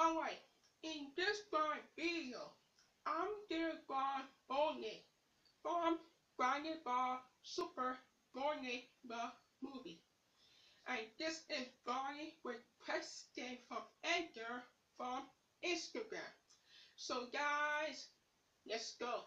Alright, in this video, I'm Dragon Broly from Dragon Ball Super Broly the movie. And this is Broly requested from Edgar from Instagram. So guys, let's go.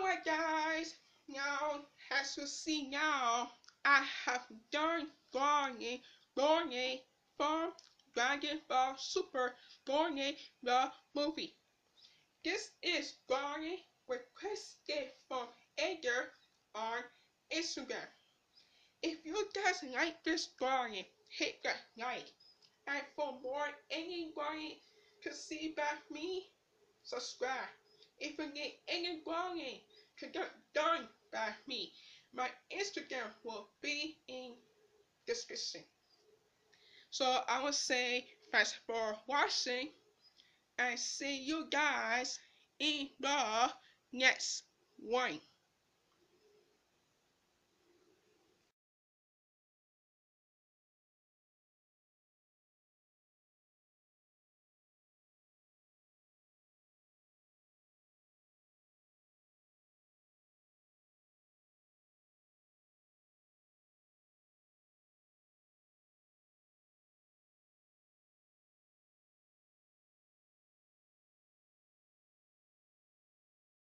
Alright guys, now as you see now, I have done Broly from Dragon Ball Super, Broly the movie. This is Broly requested from Edgar on Instagram. If you guys like this Broly, hit that like. And for more anybody to see by me, subscribe. If you need any Broly to get done by me, my Instagram will be in description. So I will say thanks for watching and see you guys in the next one.